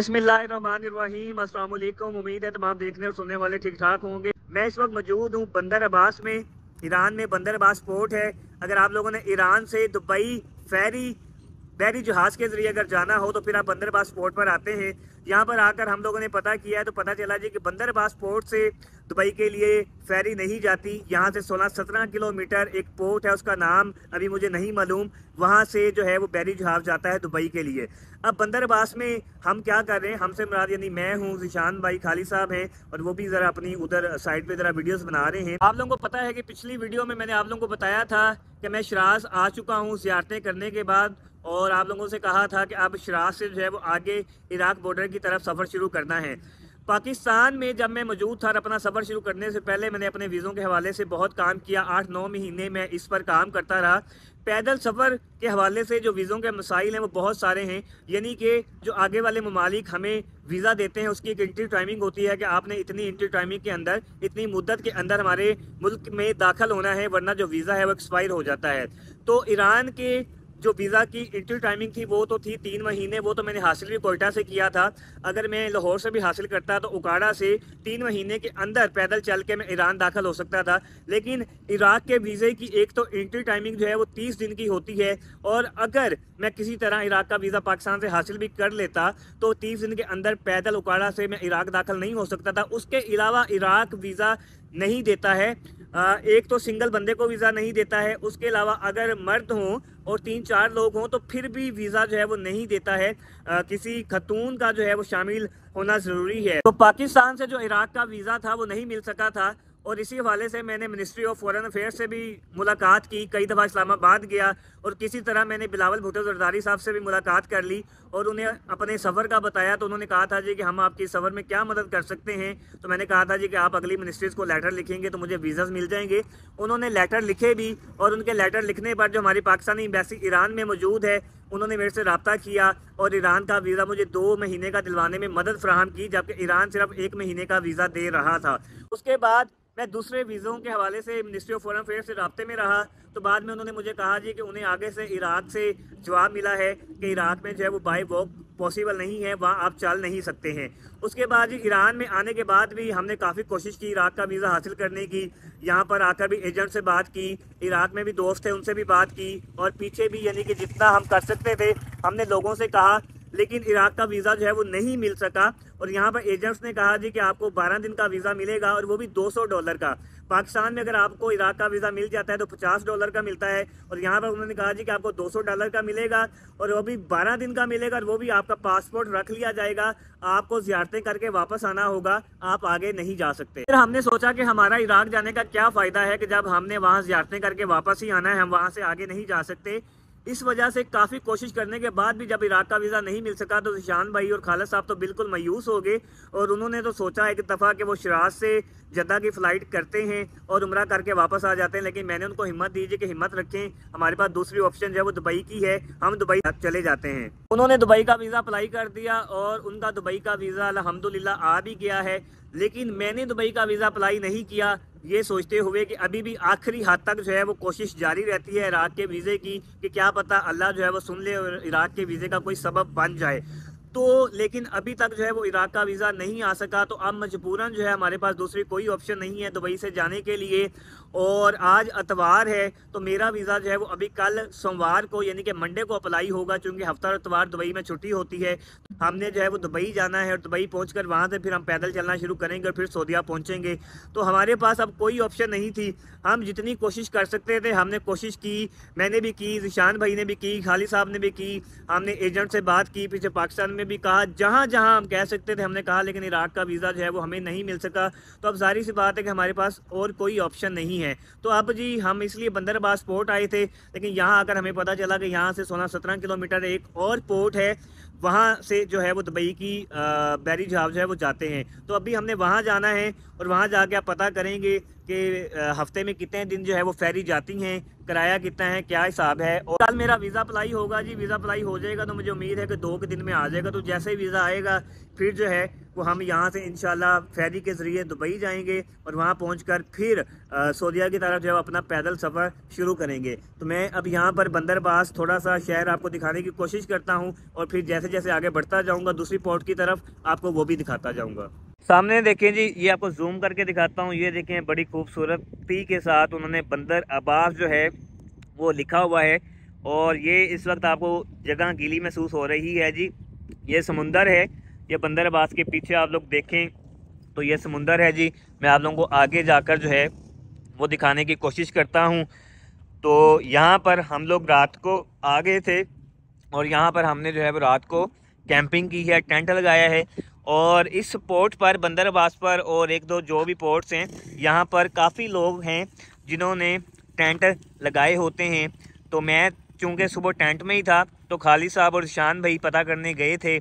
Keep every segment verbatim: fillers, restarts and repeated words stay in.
बिस्मिल्लाहिर रहमानिर रहीम। अस्सलामु अलैकुम। उम्मीद है तमाम देखने और सुनने वाले ठीक ठाक होंगे। मैं इस वक्त मौजूद हूँ बंदर अब्बास में, ईरान में। बंदर अब्बास पोर्ट है। अगर आप लोगों ने ईरान से दुबई फेरी बहरी जहाज़ के ज़रिए अगर जाना हो तो फिर आप बंदर अब्बास पोर्ट पर आते हैं। यहाँ पर आकर हम लोगों ने पता किया है तो पता चला जी कि बंदर अब्बास पोर्ट से दुबई के लिए फेरी नहीं जाती। यहाँ से सोलह सत्रह किलोमीटर एक पोर्ट है, उसका नाम अभी मुझे नहीं मालूम। वहाँ से जो है वो बहरी जहाज़ जाता है दुबई के लिए। अब बंदर अब्बास में हम क्या कर रहे हैं, हमसे मुराद यानी मैं हूँ, जिशान भाई खाली साहब हैं और वो भी ज़रा अपनी उधर साइड पर ज़रा वीडियोज़ बना रहे हैं। आप लोगों को पता है कि पिछली वीडियो में मैंने आप लोगों को बताया था कि मैं शिराज आ चुका हूँ ज़ियारतें करने के बाद, और आप लोगों से कहा था कि अब शिराज से जो है वो आगे इराक बॉर्डर की तरफ सफ़र शुरू करना है। पाकिस्तान में जब मैं मौजूद था और अपना सफ़र शुरू करने से पहले मैंने अपने वीज़ों के हवाले से बहुत काम किया। आठ नौ महीने में इस पर काम करता रहा। पैदल सफ़र के हवाले से जो वीज़ों के मसाइल हैं वो बहुत सारे हैं, यानी कि जो आगे वाले ममालिक हमें वीज़ा देते हैं उसकी एक इंट्री टाइमिंग होती है कि आपने इतनी इंट्री टाइमिंग के अंदर, इतनी मुद्दत के अंदर हमारे मुल्क में दाखिल होना है, वरना जो वीज़ा है वो एक्सपायर हो जाता है। तो ईरान के जो वीज़ा की इंट्री टाइमिंग थी वो तो थी तीन महीने। वो तो मैंने हासिल भी कोयटा से किया था। अगर मैं लाहौर से भी हासिल करता तो ओकाड़ा से तीन महीने के अंदर पैदल चल के मैं ईरान दाखिल हो सकता था। लेकिन इराक़ के वीज़े की एक तो इंट्री टाइमिंग जो है वो तीस दिन की होती है, और अगर मैं किसी तरह इराक़ का वीज़ा पाकिस्तान से हासिल भी कर लेता तो तीस दिन के अंदर पैदल ओकाड़ा से मैं इराक़ दाखिल नहीं हो सकता था। उसके अलावा इराक़ वीज़ा नहीं देता है। एक तो सिंगल बंदे को वीज़ा नहीं देता है, उसके अलावा अगर मर्द हों और तीन चार लोग हों तो फिर भी वीज़ा जो है वो नहीं देता है। आ, किसी खतून का जो है वो शामिल होना ज़रूरी है। तो पाकिस्तान से जो इराक़ का वीज़ा था वो नहीं मिल सका था, और इसी हवाले से मैंने मिनिस्ट्री ऑफ फॉरेन अफेयर्स से भी मुलाकात की, कई दफ़ा इस्लामाबाद गया, और किसी तरह मैंने बिलावल भुट्टो जरदारी साहब से भी मुलाकात कर ली और उन्हें अपने सफ़र का बताया। तो उन्होंने कहा था जी कि हम आपकी सफ़र में क्या मदद कर सकते हैं। तो मैंने कहा था जी कि आप अगली मिनिस्ट्रीज़ को लेटर लिखेंगे तो मुझे वीज़ाज़ मिल जाएंगे। उन्होंने लेटर लिखे भी, और उनके लेटर लिखने पर जो हमारी पाकिस्तानी एम्बेसी ईरान में मौजूद है उन्होंने मेरे से रब्ता किया और ईरान का वीज़ा मुझे दो महीने का दिलवाने में मदद फराहम की, जबकि ईरान सिर्फ एक महीने का वीज़ा दे रहा था। उसके बाद मैं दूसरे वीज़ों के हवाले से मिनिस्ट्री ऑफ फॉरेन अफेयर्स से रब्ते में रहा, तो बाद में उन्होंने मुझे कहा जी कि उन्हें आगे से इराक़ से जवाब मिला है कि इराक़ में जो है वो बाई वॉक पॉसिबल नहीं है, वहाँ आप चल नहीं सकते हैं। उसके बाद ईरान में आने के बाद भी हमने काफ़ी कोशिश की इराक़ का वीज़ा हासिल करने की। यहाँ पर आकर भी एजेंट से बात की, इराक़ में भी दोस्त थे उनसे भी बात की, और पीछे भी यानी कि जितना हम कर सकते थे हमने लोगों से कहा, लेकिन इराक़ का वीज़ा जो है वो नहीं मिल सका। और यहाँ पर एजेंट्स ने कहा जी कि आपको बारह दिन का वीज़ा मिलेगा, और वो भी दो सौ डॉलर का। पाकिस्तान में अगर आपको इराक़ का वीज़ा मिल जाता है तो पचास डॉलर का मिलता है, और यहाँ पर उन्होंने कहा जी कि आपको दो सौ डॉलर का मिलेगा, और वो भी बारह दिन का मिलेगा, और वो भी आपका पासपोर्ट रख लिया जाएगा, आपको ज़ियारतें करके वापस आना होगा, आप आगे नहीं जा सकते। फिर हमने सोचा कि हमारा इराक़ जाने का क्या फ़ायदा है कि जब हमने वहाँ ज़ियारतें करके वापस ही आना है, हम वहाँ से आगे नहीं जा सकते। इस वजह से काफ़ी कोशिश करने के बाद भी जब इराक़ का वीज़ा नहीं मिल सका तो जिशान भाई और खाला साहब तो बिल्कुल मायूस हो गए, और उन्होंने तो सोचा एक दफ़ा कि वो शिराज से जद्दा की फ़्लाइट करते हैं और उम्रा करके वापस आ जाते हैं। लेकिन मैंने उनको हिम्मत दी कि हिम्मत रखें, हमारे पास दूसरी ऑप्शन जो है वो दुबई की है, हम दुबई चले जाते हैं। उन्होंने दुबई का वीज़ा अप्लाई कर दिया और उनका दुबई का वीज़ा अल्हम्दुलिल्लाह आ भी गया है। लेकिन मैंने दुबई का वीज़ा अप्लाई नहीं किया, ये सोचते हुए कि अभी भी आखिरी हद तक जो है वो कोशिश जारी रहती है इराक़ के वीज़े की कि क्या पता अल्लाह जो है वो सुन ले और इराक़ के वीज़े का कोई सबब बन जाए। तो लेकिन अभी तक जो है वो इराक़ का वीज़ा नहीं आ सका, तो अब मजबूरन जो है हमारे पास दूसरी कोई ऑप्शन नहीं है दुबई से जाने के लिए। और आज इतवार है तो मेरा वीज़ा जो है वो अभी कल सोमवार को यानी कि मंडे को अप्लाई होगा, चूँकि हफ्ता और इतवार दुबई में छुट्टी होती है। हमने जो है वो दुबई जाना है, और दुबई पहुँच वहाँ से फिर हम पैदल चलना शुरू करेंगे और फिर सऊदीया पहुँचेंगे। तो हमारे पास अब कोई ऑप्शन नहीं थी। हम जितनी कोशिश कर सकते थे हमने कोशिश की, मैंने भी की, जिशान भाई ने भी की, खाली साहब ने भी की, हमने एजेंट से बात की, पीछे पाकिस्तान भी कहा, जहां जहां हम कह सकते थे हमने कहा, लेकिन इराक़ का वीज़ा जो है वो हमें नहीं मिल सका। तो अब जारी सी बात है कि हमारे पास और कोई ऑप्शन नहीं है। तो अब जी हम इसलिए बंदर अब्बास पोर्ट आए थे, लेकिन यहां आकर हमें पता चला कि यहां से सोलह सत्रह किलोमीटर एक और पोर्ट है, वहाँ से जो है वो दुबई की बहरी जहाज़ जो है वो जाते हैं। तो अभी हमने वहाँ जाना है, और वहाँ जाके आप पता करेंगे कि हफ़्ते में कितने दिन जो है वो फेरी जाती हैं, किराया कितना है, क्या हिसाब है। और कल मेरा वीज़ा अप्लाई होगा जी, वीज़ा अप्लाई हो जाएगा तो मुझे उम्मीद है कि दो के दिन में आ जाएगा। तो जैसे ही वीज़ा आएगा फिर जो है वो हम यहाँ से इंशाल्लाह फेरी के ज़रिए दुबई जाएंगे, और वहाँ पहुँचकर फिर सऊदीया की तरफ जो है अपना पैदल सफ़र शुरू करेंगे। तो मैं अब यहाँ पर बंदर अब्बास थोड़ा सा शहर आपको दिखाने की कोशिश करता हूँ, और फिर जैसे जैसे आगे बढ़ता जाऊँगा दूसरी पोर्ट की तरफ आपको वो भी दिखाता जाऊँगा। सामने देखें जी, ये आपको जूम करके दिखाता हूँ। ये देखें बड़ी खूबसूरत पी के साथ उन्होंने बंदर अब्बास जो है वो लिखा हुआ है और ये इस वक्त आपको जगह गीली महसूस हो रही है जी। ये समुंदर है, ये बंदर अब्बास के पीछे आप लोग देखें तो ये समुंदर है जी। मैं आप लोगों को आगे जाकर जो है वो दिखाने की कोशिश करता हूँ। तो यहाँ पर हम लोग रात को आ गए थे और यहाँ पर हमने जो है वो रात को कैंपिंग की है, टेंट लगाया है। और इस पोर्ट पर बंदर अब्बास पर और एक दो जो भी पोर्ट्स हैं यहाँ पर काफ़ी लोग हैं जिन्होंने टेंट लगाए होते हैं। तो मैं चूँकि सुबह टेंट में ही था तो खालिद साहब और शान भाई पता करने गए थे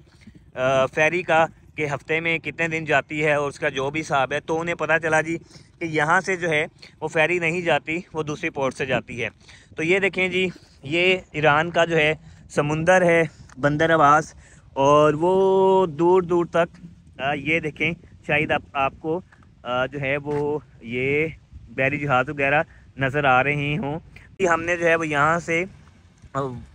फेरी का कि हफ़्ते में कितने दिन जाती है और उसका जो भी हिसाब है। तो उन्हें पता चला जी कि यहाँ से जो है वो फेरी नहीं जाती, वो दूसरी पोर्ट से जाती है। तो ये देखें जी, ये ईरान का जो है समुंदर है बंदर अब्बास और वो दूर दूर तक आ, ये देखें शायद आप आपको आ, जो है वो ये बैरी जहाज़ वगैरह नज़र आ रहे हों। हमने जो है वो यहाँ से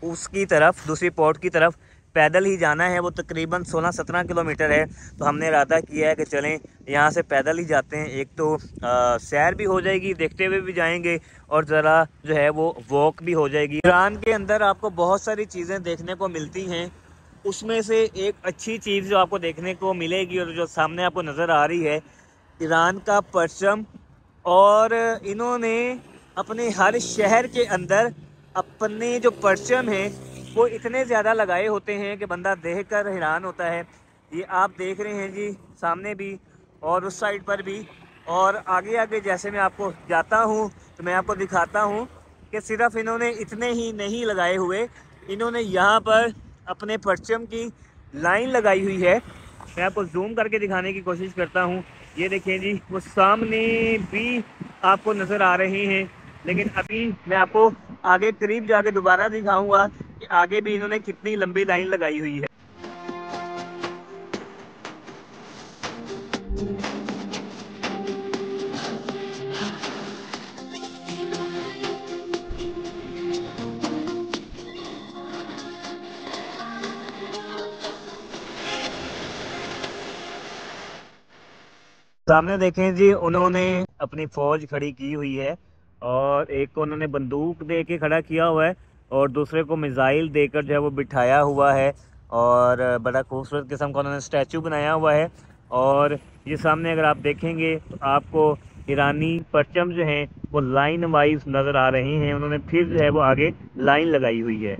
उसकी तरफ दूसरी पोर्ट की तरफ पैदल ही जाना है, वो तकरीबन सोलह सत्रह किलोमीटर है। तो हमने इरादा किया है कि चलें यहाँ से पैदल ही जाते हैं। एक तो आ, सैर भी हो जाएगी, देखते हुए भी जाएंगे और ज़रा जो है वो वॉक भी हो जाएगी। ईरान के अंदर आपको बहुत सारी चीज़ें देखने को मिलती हैं, उसमें से एक अच्छी चीज़ जो आपको देखने को मिलेगी और जो सामने आपको नज़र आ रही है ईरान का परचम। और इन्होंने अपने हर शहर के अंदर अपने जो परचम हैं वो इतने ज़्यादा लगाए होते हैं कि बंदा देख कर हैरान होता है। ये आप देख रहे हैं जी, सामने भी और उस साइड पर भी। और आगे आगे जैसे मैं आपको जाता हूँ तो मैं आपको दिखाता हूँ कि सिर्फ इन्होंने इतने ही नहीं लगाए हुए, इन्होंने यहाँ पर अपने परचम की लाइन लगाई हुई है। मैं आपको जूम करके दिखाने की कोशिश करता हूँ। ये देखें जी, वो सामने भी आपको नज़र आ रहे हैं, लेकिन अभी मैं आपको आगे करीब जाके दोबारा दिखाऊंगा कि आगे भी इन्होंने कितनी लंबी लाइन लगाई हुई है। सामने देखें जी, उन्होंने अपनी फौज खड़ी की हुई है और एक को उन्होंने बंदूक दे के खड़ा किया हुआ है और दूसरे को मिसाइल देकर जो है वो बिठाया हुआ है। और बड़ा खूबसूरत किस्म का उन्होंने स्टैचू बनाया हुआ है। और ये सामने अगर आप देखेंगे तो आपको ईरानी परचम जो हैं वो लाइन वाइज नज़र आ रहे हैं। उन्होंने फिर जो है वो आगे लाइन लगाई हुई है।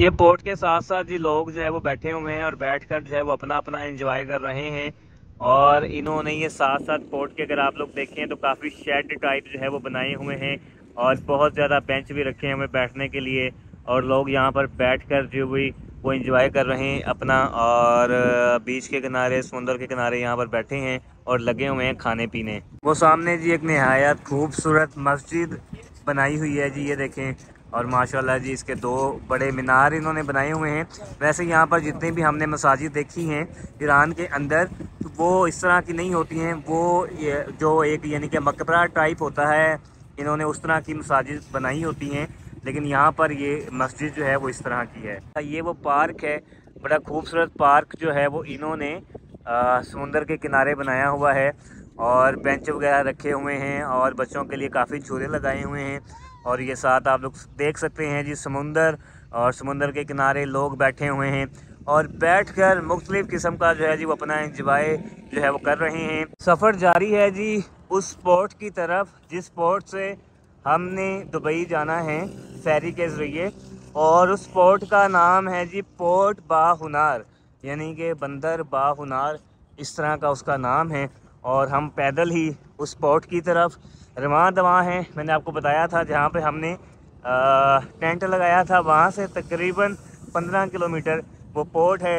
ये पोर्ट के साथ साथ जी लोग जो है वो बैठे हुए हैं और बैठकर जो है वो अपना अपना एंजॉय कर रहे हैं। और इन्होंने ये साथ साथ पोर्ट के अगर आप लोग देखें तो काफ़ी शेड टाइप जो है वो बनाए हुए हैं और बहुत ज़्यादा बेंच भी रखे हुए बैठने के लिए। और लोग यहाँ पर बैठकर जो भी वो एंजॉय कर रहे हैं अपना, और बीच के किनारे समुंदर के किनारे यहाँ पर बैठे हैं और लगे हुए हैं खाने पीने। वो सामने जी एक नहायत खूबसूरत मस्जिद बनाई हुई है जी, ये देखें। और माशाल्लाह जी इसके दो बड़े मीनार इन्होंने बनाए हुए हैं। वैसे यहाँ पर जितने भी हमने मसाजिद देखी हैं ईरान के अंदर तो वो इस तरह की नहीं होती हैं, वो जो एक यानी कि मकबरा टाइप होता है, इन्होंने उस तरह की मसाजिद बनाई होती हैं। लेकिन यहाँ पर ये मस्जिद जो है वो इस तरह की है। ये वो पार्क है, बड़ा खूबसूरत पार्क जो है वो इन्होंने समुंदर के किनारे बनाया हुआ है और बेंच वगैरह रखे हुए हैं और बच्चों के लिए काफ़ी झूले लगाए हुए हैं। और ये साथ आप लोग देख सकते हैं जी समुंदर, और समुंदर के किनारे लोग बैठे हुए हैं और बैठकर मुख्तलिफ़ किस्म का जो है जी वो अपना इंजॉय जो है वो कर रहे हैं। सफ़र जारी है जी उस पोर्ट की तरफ जिस पोर्ट से हमने दुबई जाना है फेरी के ज़रिए। और उस पोर्ट का नाम है जी पोर्ट बाहुनार, यानी कि बंदर बाहुनार, इस तरह का उसका नाम है। और हम पैदल ही उस पोर्ट की तरफ रवां दवां हैं। मैंने आपको बताया था जहाँ पे हमने आ, टेंट लगाया था, वहाँ से तकरीबन पंद्रह किलोमीटर वो पोर्ट है,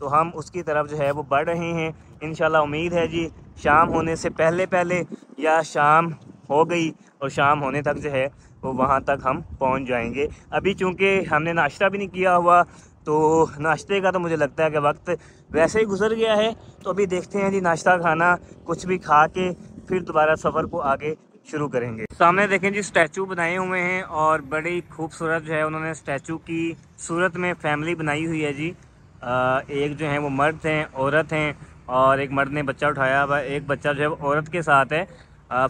तो हम उसकी तरफ जो है वो बढ़ रहे हैं। इंशाल्लाह उम्मीद है जी शाम होने से पहले पहले या शाम हो गई और शाम होने तक जो है वो वहाँ तक हम पहुँच जाएंगे। अभी चूँकि हमने नाश्ता भी नहीं किया हुआ तो नाश्ते का तो मुझे लगता है कि वक्त वैसे ही गुजर गया है, तो अभी देखते हैं जी नाश्ता खाना कुछ भी खा के फिर दोबारा सफ़र को आगे शुरू करेंगे। सामने देखें जी स्टैचू बनाए हुए हैं और बड़ी खूबसूरत जो है उन्होंने स्टैचू की सूरत में फैमिली बनाई हुई है जी। एक जो है वो मर्द हैं, औरत हैं और एक मर्द ने बच्चा उठाया हुआ, एक बच्चा जो है वो औरत के साथ है।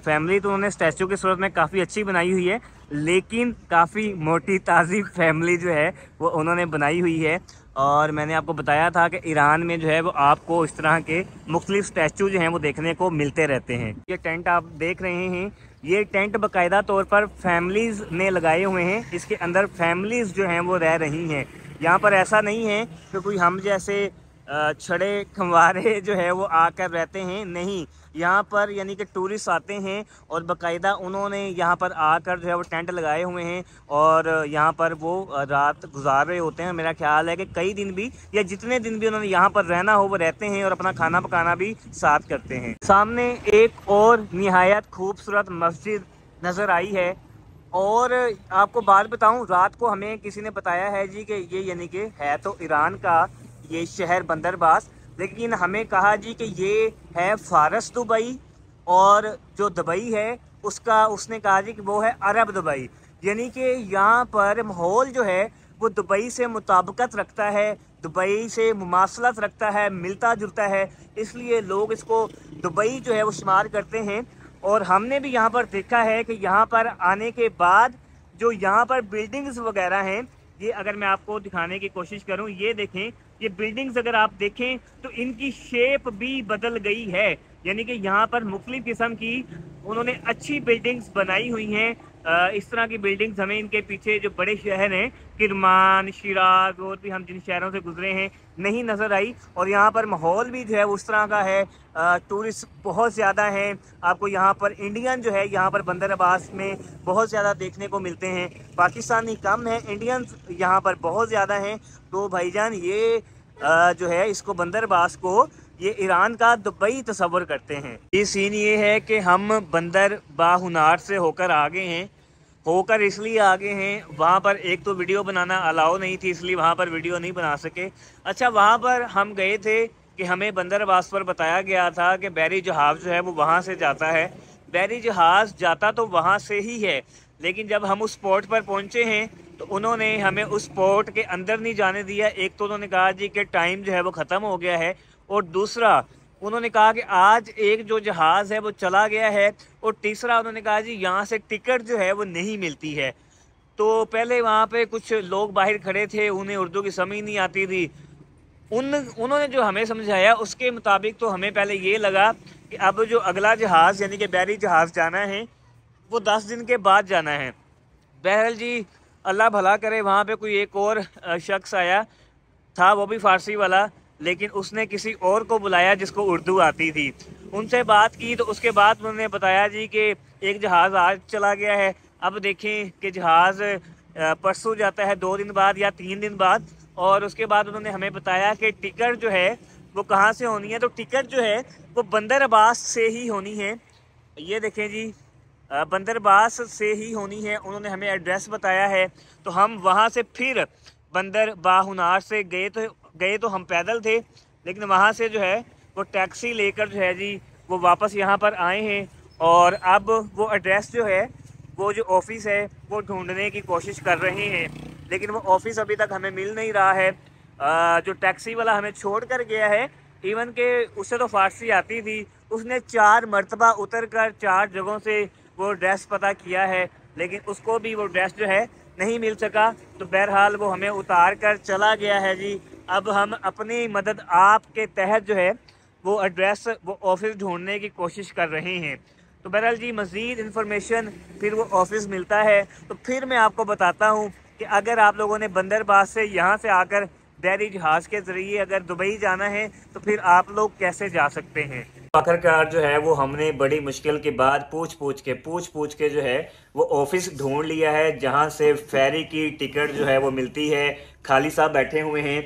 फैमिली तो उन्होंने स्टैचू की सूरत में काफ़ी अच्छी बनाई हुई है, लेकिन काफ़ी मोटी ताज़ी फैमिली जो है वो उन्होंने बनाई हुई है। और मैंने आपको बताया था कि ईरान में जो है वो आपको इस तरह के मुख्तलिफ स्टैचू जो हैं वो देखने को मिलते रहते हैं। ये टेंट आप देख रहे हैं, ये टेंट बाकायदा तौर पर फैमिलीज़ ने लगाए हुए हैं, इसके अंदर फैमिलीज़ जो हैं वो रह रही हैं। यहाँ पर ऐसा नहीं है कि कोई हम जैसे छड़े खंवारे जो है वो आकर रहते हैं, नहीं। यहाँ पर यानी कि टूरिस्ट आते हैं और बाकायदा उन्होंने यहाँ पर आकर जो है वो टेंट लगाए हुए हैं और यहाँ पर वो रात गुजार रहे होते हैं। मेरा ख्याल है कि कई दिन भी या जितने दिन भी उन्होंने यहाँ पर रहना हो वो रहते हैं और अपना खाना पकाना भी साथ करते हैं। सामने एक और नहायत खूबसूरत मस्जिद नज़र आई है। और आपको बात बताऊं, रात को हमें किसी ने बताया है जी कि ये यानी कि है तो ईरान का ये शहर बंदर अब्बास, लेकिन हमें कहा जी कि ये है फारस दुबई और जो दुबई है उसका उसने कहा जी कि वो है अरब दुबई। यानी कि यहाँ पर माहौल जो है वो दुबई से मुताबिकत रखता है, दुबई से मुमासलत रखता है, मिलता जुलता है, इसलिए लोग इसको दुबई जो है वो शुमार करते हैं। और हमने भी यहाँ पर देखा है कि यहाँ पर आने के बाद जो यहाँ पर बिल्डिंग्स वगैरह हैं, ये अगर मैं आपको दिखाने की कोशिश करूँ, ये देखें ये बिल्डिंग्स अगर आप देखें तो इनकी शेप भी बदल गई है। यानी कि यहाँ पर मुख्तलिफ किस्म की उन्होंने अच्छी बिल्डिंग्स बनाई हुई हैं। इस तरह की बिल्डिंग्स हमें इनके पीछे जो बड़े शहर हैं किरमान, शिराज और भी हम जिन शहरों से गुजरे हैं नहीं नज़र आई। और यहाँ पर माहौल भी जो है उस तरह का है, टूरिस्ट बहुत ज़्यादा हैं। आपको यहाँ पर इंडियन जो है यहाँ पर बंदर अब्बास में बहुत ज़्यादा देखने को मिलते हैं, पाकिस्तानी कम है, इंडियंस यहाँ पर बहुत ज़्यादा हैं। तो भाईजान ये आ, जो है इसको बंदर अब्बास को ये ईरान का दुबई तस्वर करते हैं। ये सीन ये है कि हम बंदर बाहुनार से होकर आगे हैं, होकर इसलिए आगे हैं वहाँ पर एक तो वीडियो बनाना अलाउ नहीं थी इसलिए वहाँ पर वीडियो नहीं बना सके। अच्छा, वहाँ पर हम गए थे कि हमें बंदर अब्बास पर बताया गया था कि बहरी जहाज़ जो है वो वहाँ से जाता है। बहरी जहाज़ जाता तो वहाँ से ही है, लेकिन जब हम उस पोर्ट पर पहुँचे हैं तो उन्होंने हमें उस पोर्ट के अंदर नहीं जाने दिया। एक तो उन्होंने कहा जी कि टाइम जो है वो ख़त्म हो गया है, और दूसरा उन्होंने कहा कि आज एक जो जहाज़ है वो चला गया है, और तीसरा उन्होंने कहा जी यहाँ से टिकट जो है वो नहीं मिलती है। तो पहले वहाँ पे कुछ लोग बाहर खड़े थे, उन्हें उर्दू की समझ नहीं आती थी। उन उन्होंने जो हमें समझाया उसके मुताबिक तो हमें पहले ये लगा कि अब जो अगला जहाज़ यानी कि बहरी जहाज़ जाना है वो दस दिन के बाद जाना है। बहरहाल जी अल्लाह भला करे, वहाँ पे कोई एक और शख्स आया था, वो भी फ़ारसी वाला, लेकिन उसने किसी और को बुलाया जिसको उर्दू आती थी। उनसे बात की तो उसके बाद उन्होंने बताया जी कि एक जहाज़ आज चला गया है, अब देखें कि जहाज़ परसों जाता है, दो दिन बाद या तीन दिन बाद। और उसके बाद उन्होंने हमें बताया कि टिकट जो है वो कहाँ से होनी है, तो टिकट जो है वो बंदर अब्बास से ही होनी है। ये देखें जी बंदर अब्बास से ही होनी है, उन्होंने हमें एड्रेस बताया है। तो हम वहाँ से फिर बंदर बाहुनार से गए, तो गए तो हम पैदल थे, लेकिन वहाँ से जो है वो टैक्सी लेकर जो है जी वो वापस यहाँ पर आए हैं। और अब वो एड्रेस जो है वो जो ऑफ़िस है वो ढूंढने की कोशिश कर रहे हैं, लेकिन वो ऑफ़िस अभी तक हमें मिल नहीं रहा है। आ, जो टैक्सी वाला हमें छोड़ कर गया है, इवन के उसे तो फ़ारसी आती थी, उसने चार मरतबा उतर कर चार जगहों से वो एड्रेस पता किया है, लेकिन उसको भी वो एड्रेस जो है नहीं मिल सका। तो बहरहाल वो हमें उतार कर चला गया है जी। अब हम अपनी मदद आपके तहत जो है वो एड्रेस वो ऑफ़िस ढूँढने की कोशिश कर रहे हैं। तो बहरहाल जी मज़ीद इन्फॉर्मेशन फिर वो ऑफ़िस मिलता है तो फिर मैं आपको बताता हूँ कि अगर आप लोगों ने बंदर अब्बास से यहाँ से आकर बहरी जहाज़ के ज़रिए अगर दुबई जाना है तो फिर आप लोग कैसे जा सकते हैं। आखिरकार जो है वो हमने बड़ी मुश्किल के बाद पूछ पूछ के पूछ पूछ के जो है वो ऑफ़िस ढूंढ लिया है जहाँ से फेरी की टिकट जो है वो मिलती है। खाली साहब बैठे हुए हैं,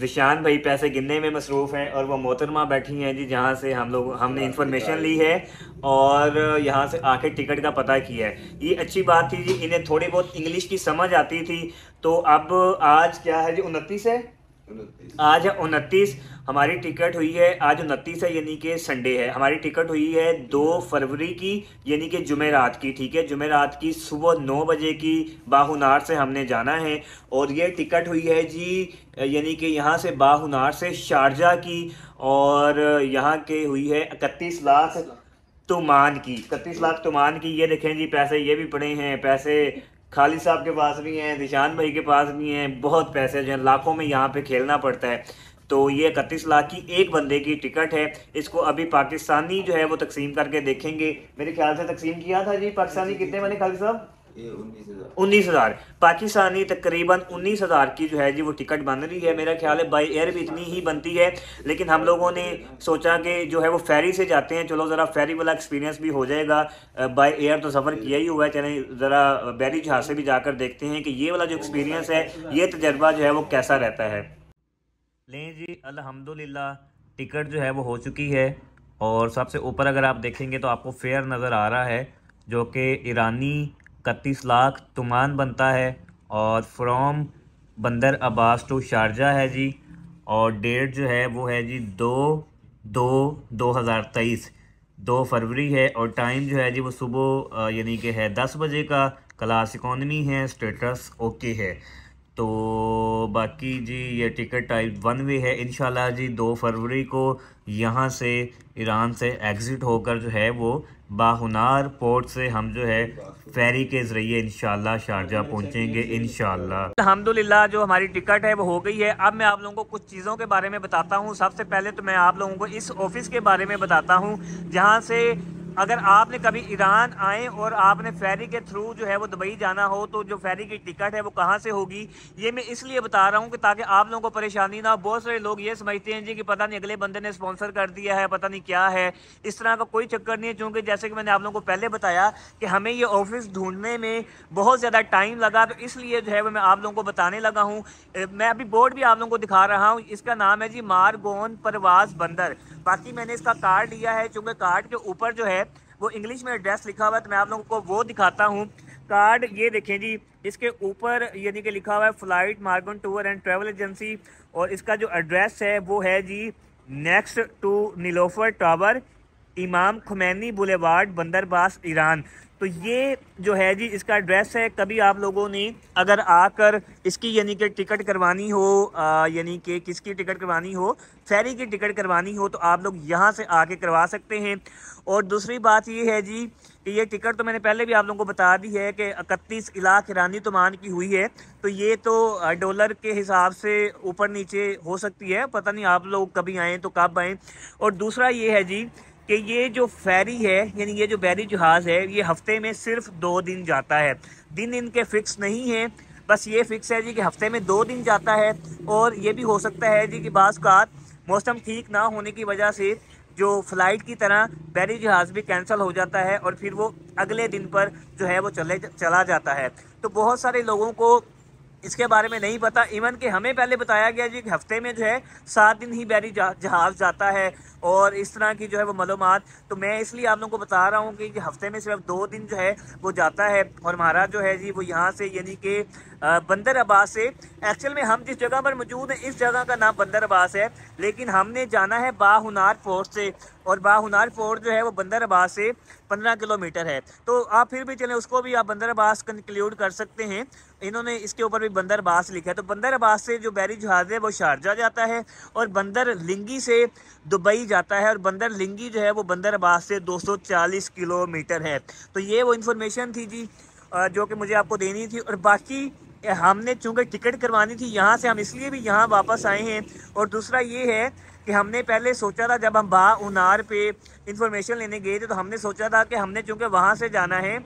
विशान भाई पैसे गिनने में मसरूफ़ हैं और वो मोहतरमा बैठी हैं जी, जहाँ से हम लोग हमने इन्फॉर्मेशन ली है और यहाँ से आके टिकट का पता किया है। ये अच्छी बात थी जी, इन्हें थोड़ी बहुत इंग्लिश की समझ आती थी। तो अब आज क्या है जी, उनतीस है, आज है उनतीस, हमारी टिकट हुई है आज उनतीस है, यानी कि संडे है। हमारी टिकट हुई है दो फरवरी की, यानी कि जुमेरात की, ठीक है, जुमेरात की सुबह नौ बजे की बाहुनार से हमने जाना है। और ये टिकट हुई है जी, यानी कि यहाँ से बाहुनार से शारजाह की, और यहाँ के हुई है इकतीस लाख तुमान की, इकतीस लाख तुमान की। ये देखें जी पैसे, ये भी पड़े हैं पैसे, खालिद साहब के पास भी हैं, निशान भाई के पास भी हैं, बहुत पैसे जो लाखों में यहाँ पे खेलना पड़ता है। तो ये इकतीस लाख की एक बंदे की टिकट है, इसको अभी पाकिस्तानी जो है वो तकसीम करके देखेंगे। मेरे ख्याल से तकसीम किया था जी पाकिस्तानी कितने बने खालिद साहब, उन्नीस हज़ार पाकिस्तानी, तकरीबन उन्नीस हज़ार की जो है जी वो टिकट बन रही है। मेरा ख्याल है बाई एयर भी इतनी ही बनती है, लेकिन हम लोगों ने सोचा कि जो है वो फेरी से जाते हैं, चलो ज़रा फेरी वाला एक्सपीरियंस भी हो जाएगा। बाई एयर तो सफ़र किया ही हुआ है, चलें ज़रा बैरी जहाज़ से भी जाकर देखते हैं कि ये वाला जो एक्सपीरियंस है, ये तजर्बा जो है वो कैसा रहता है। लें जी अल्हम्दुलिल्लाह टिकट जो है वो हो चुकी है, और सबसे ऊपर अगर आप देखेंगे तो आपको फेयर नज़र आ रहा है, जो कि ईरानी इकतीस लाख तुमान बनता है, और फ्रॉम बंदर अब्बास टू शारजाह है जी। और डेट जो है वो है जी दो दो दो हज़ार तेईस दो फरवरी है, और टाइम जो है जी वो सुबह यानी कि है दस बजे का। क्लास इकोनॉमी है, स्टेटस ओके है। तो बाकी जी ये टिकट टाइप वन वे है। इंशाल्लाह जी दो फरवरी को यहाँ से ईरान से एग्ज़िट होकर जो है वो बाहुनार पोर्ट से हम जो है फेरी के ज़रिए इंशाल्लाह शारजाह पहुँचेंगे इंशाल्लाह। अल्हम्दुलिल्लाह जो हमारी टिकट है वो हो गई है। अब मैं आप लोगों को कुछ चीज़ों के बारे में बताता हूँ। सबसे पहले तो मैं आप लोगों को इस ऑफ़िस के बारे में बताता हूँ, जहाँ से अगर आपने कभी ईरान आए और आपने फेरी के थ्रू जो है वो दुबई जाना हो, तो जो फेरी की टिकट है वो कहाँ से होगी। ये मैं इसलिए बता रहा हूँ कि ताकि आप लोगों को परेशानी ना हो। बहुत सारे लोग ये समझते हैं जी कि पता नहीं अगले बंदे ने स्पॉन्सर कर दिया है, पता नहीं क्या है, इस तरह का कोई चक्कर नहीं है। चूँकि जैसे कि मैंने आप लोगों को पहले बताया कि हमें ये ऑफिस ढूंढने में बहुत ज़्यादा टाइम लगा, तो इसलिए जो है वो मैं आप लोगों को बताने लगा हूँ। मैं अभी बोर्ड भी आप लोगों को दिखा रहा हूँ, इसका नाम है जी मार्गोन परवाज़ बंदर। बाकी मैंने इसका कार्ड लिया है, चूँकि कार्ड के ऊपर जो है वो इंग्लिश में एड्रेस लिखा हुआ है, तो मैं आप लोगों को वो दिखाता हूँ। कार्ड ये देखें जी, इसके ऊपर यानी कि लिखा हुआ है flight Marjan tour and travel agency, और इसका जो एड्रेस है वो है जी next to Niloofar tower, Imam Khomeini boulevard, बंदर अब्बास, ईरान। तो ये जो है जी इसका एड्रेस है। कभी आप लोगों ने अगर आकर इसकी यानी कि टिकट करवानी हो, यानी कि किसकी टिकट करवानी हो, फेरी की टिकट करवानी हो, तो आप लोग यहाँ से आके करवा सकते हैं। और दूसरी बात ये है जी कि ये टिकट तो मैंने पहले भी आप लोगों को बता दी है कि इकतीस लाख ईरानी तुमान की हुई है, तो ये तो डॉलर के हिसाब से ऊपर नीचे हो सकती है, पता नहीं आप लोग कभी आएँ तो कब आएँ। और दूसरा ये है जी कि ये जो फेरी है, यानी ये जो बैरी जहाज़ है, ये हफ्ते में सिर्फ दो दिन जाता है। दिन इनके फ़िक्स नहीं है, बस ये फ़िक्स है जी कि हफ्ते में दो दिन जाता है। और ये भी हो सकता है जी कि बाज़ औक़ात मौसम ठीक ना होने की वजह से जो फ़्लाइट की तरह बैरी जहाज़ भी कैंसिल हो जाता है, और फिर वो अगले दिन पर जो है वो चले चला जाता है। तो बहुत सारे लोगों को इसके बारे में नहीं पता, इवन कि हमें पहले बताया गया जी कि हफ्ते में जो है सात दिन ही बैरी जहाज़ जाता है, और इस तरह की जो है वो मालूमात। तो मैं इसलिए आप लोगों को बता रहा हूँ कि हफ्ते में सिर्फ दो दिन जो है वो जाता है। और हमारा जो है जी वो यहाँ से यानी कि बंदर अब्बास से, एक्चुअल में हम जिस जगह पर मौजूद हैं इस जगह का नाम बंदर अब्बास है, लेकिन हमने जाना है बाहुनार पोर्ट से, और बाहुनार पोर्ट जो है वो बंदर अब्बास से पंद्रह किलोमीटर है। तो आप फिर भी चलें उसको भी आप बंदर अब्बास कंक्लूड कर सकते हैं। इन्होंने इसके ऊपर भी बंदर अब्बास लिखा है। तो बंदर अब्बास से जो बैरी जहाज़ है वो शारजाह जाता है, और बंदर लिंगी से दुबई जाता है, और बंदर लिंगी जो है वो बंदर अब्बास से दो सौ चालीस किलोमीटर है। तो ये वो इन्फॉर्मेशन थी जी जो कि मुझे आपको देनी थी। और बाकी हमने चूँकि टिकट करवानी थी यहाँ से, हम इसलिए भी यहाँ वापस आए हैं। और दूसरा ये है कि हमने पहले सोचा था, जब हम बाहुनार पे इंफॉर्मेशन लेने गए थे, तो हमने सोचा था कि हमने चूँकि वहाँ से जाना है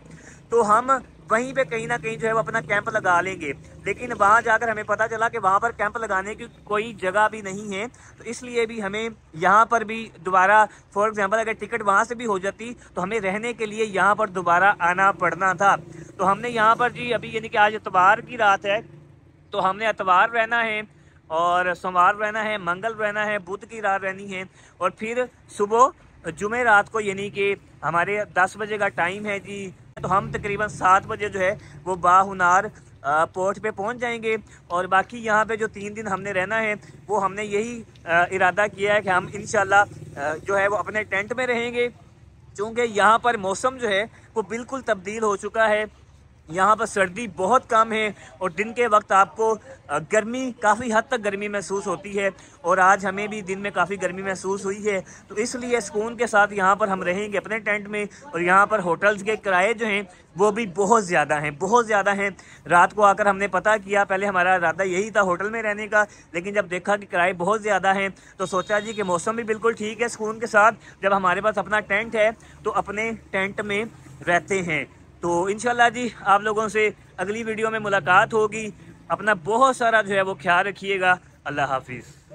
तो हम वहीं पे कहीं ना कहीं जो है वो अपना कैंप लगा लेंगे, लेकिन वहाँ जाकर हमें पता चला कि वहाँ पर कैंप लगाने की कोई जगह भी नहीं है। तो इसलिए भी हमें यहाँ पर भी दोबारा, फॉर एग्जांपल अगर टिकट वहाँ से भी हो जाती तो हमें रहने के लिए यहाँ पर दोबारा आना पड़ना था। तो हमने यहाँ पर जी अभी यानी कि आज इतवार की रात है, तो हमने इतवार रहना है और सोमवार रहना है, मंगल रहना है, बुध की रात रहनी है और फिर सुबह जुमे रात को यानी कि हमारे दस बजे का टाइम है जी, तो हम तकरीबन सात बजे जो है वो बाहुनार पोर्ट पे पहुंच जाएंगे। और बाकी यहाँ पे जो तीन दिन हमने रहना है वो हमने यही इरादा किया है कि हम इंशाल्लाह जो है वो अपने टेंट में रहेंगे, क्योंकि यहाँ पर मौसम जो है वो बिल्कुल तब्दील हो चुका है। यहाँ पर सर्दी बहुत कम है और दिन के वक्त आपको गर्मी काफ़ी हद तक गर्मी महसूस होती है और आज हमें भी दिन में काफ़ी गर्मी महसूस हुई है, तो इसलिए सुकून के साथ यहाँ पर हम रहेंगे अपने टेंट में। और यहाँ पर होटल्स के किराए जो हैं वो भी बहुत ज़्यादा हैं, बहुत ज़्यादा हैं। रात को आकर हमने पता किया, पहले हमारा इरादा यही था होटल में रहने का, लेकिन जब देखा कि किराए बहुत ज़्यादा हैं तो सोचा जी कि मौसम भी बिल्कुल ठीक है, सुकून के साथ जब हमारे पास अपना टेंट है तो अपने टेंट में रहते हैं। तो इंशाल्लाह जी आप लोगों से अगली वीडियो में मुलाकात होगी। अपना बहुत सारा जो है वो ख्याल रखिएगा। अल्लाह हाफिज़।